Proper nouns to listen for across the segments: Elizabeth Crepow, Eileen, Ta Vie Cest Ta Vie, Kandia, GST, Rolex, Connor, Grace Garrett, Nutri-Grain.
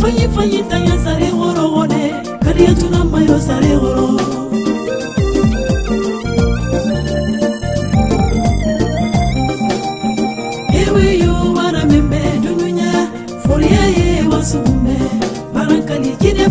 Fanyi fanyi tanya sare horo hone Kariya tunamayo sare horo Ewe yo wana membe dununya Folia ye wasume Barankali kine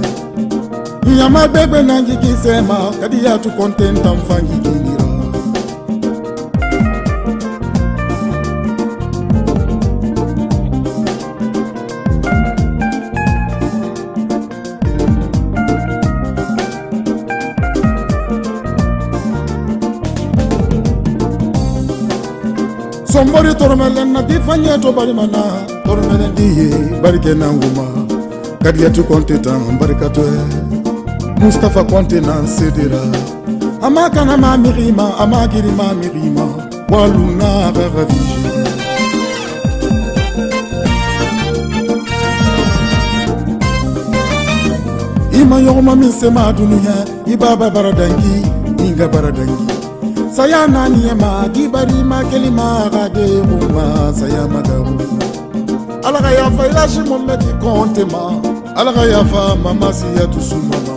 Nyama bebe nanji kisema Ngadi ya tu kontenta mfanyi kinira Sombori tormelen na difanye to barimana tormelen diye barike na nguma kadiya tu konte tan barikato Mustafa konte na sedira amaka na mamirima amagiri mamirima waluna ragaviji Ima yoma misema dunia ibaba baradangi inga baradangi Saya nani ma gibari ma kelima gade umma saya madabu Alaga ya fa ilashi mometi kontema Alaga ya fa mama siya tusumama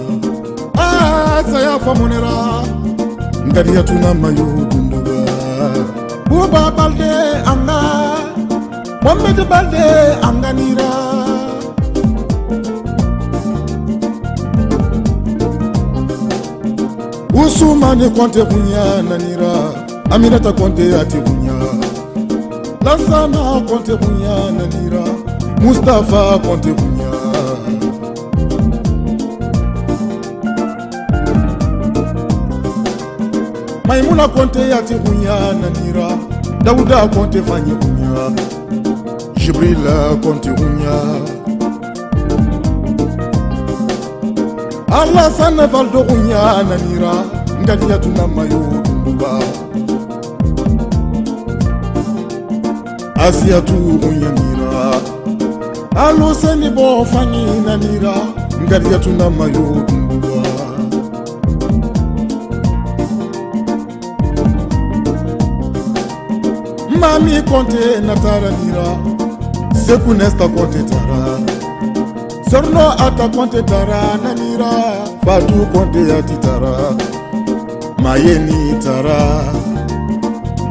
Ah saya fa monera Ngari ya tunama yudunduga Buba balde anga Mometi balde anga nira Usumane konte bunya nanira Aminata konte ati bunya Lansana konte bunya nanira Mustafa konte bunya Maimuna konte ati bunya nanira Dauda konte fanye bunya Jibrila konte bunya Allah sana valdo unya nanira Ngadi ya tunamayo dunduba Asi ya tu unya nira Alo seni bofanyi nanira Ngadi ya tunamayo dunduba Mami konte natara nira Seku nesta konte tara Sorno ata konte tara nanira Batu konte ya titara Mayeni tara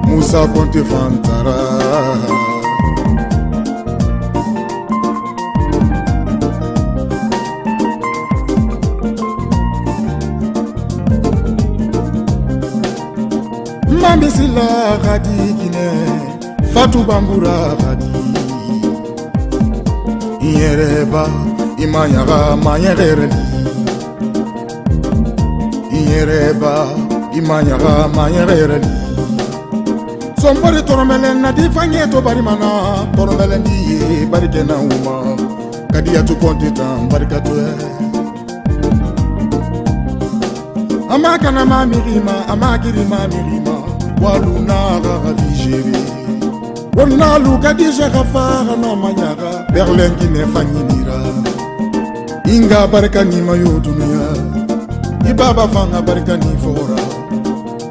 Musa konte fantara Mambisila gadi gine Fatu bambura gadi Yereba Imanyaga manyerereni Iyereba Imanyaga manyerereni Sombori toromelen na difanye to barimana Toromelen diye barike na uma Kadiya tu konti tan barikatwe Amaka na mamirima amagiri mamirima Waluna gavijiri Wonna luka dije gafara na manyaga Berlengi ne fanyinira Inga barikani mayo dunia Ibaba fanga barikani fora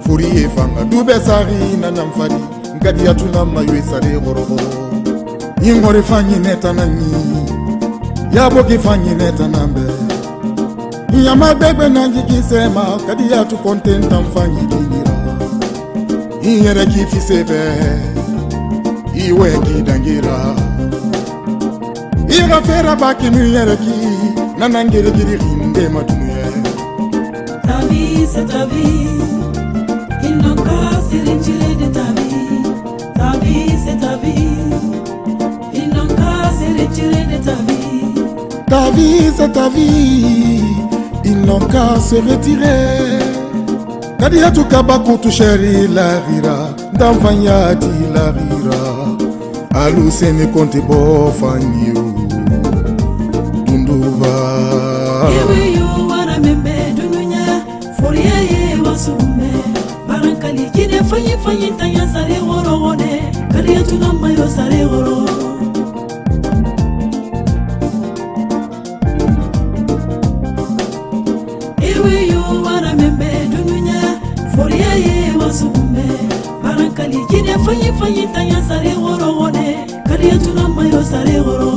Furiye fanga dube sari na namfadi Ngadi ya tunamayo isare horohoro Ingore fanyi neta nani Yaboki fanyi neta nambe Nyama bebe nanji kisema Kadi ya tu kontenta mfanyi kinira Inyere kifisebe Iwe kidangira Iga fera baki miyere ki Nanangere giri rinde matuye Ta vie c'est ta vie Inoka sirinjile de ta vie Ta vie c'est ta vie Inoka sirinjile de ta vie Ta vie c'est ta vie Inoka se retirer Kadia tukabaku tusheri la rira, ndamfanyati la rira. Aluseni konti bofanyu, dunduva. Ewe yo waramembe dununya, foria ye wasume. Barankali kide fanyi tanya sare woro wone, kadia tunamba yo sare woro. Fanyi tanya sare woro wone, kariya tuna mayo sare woro.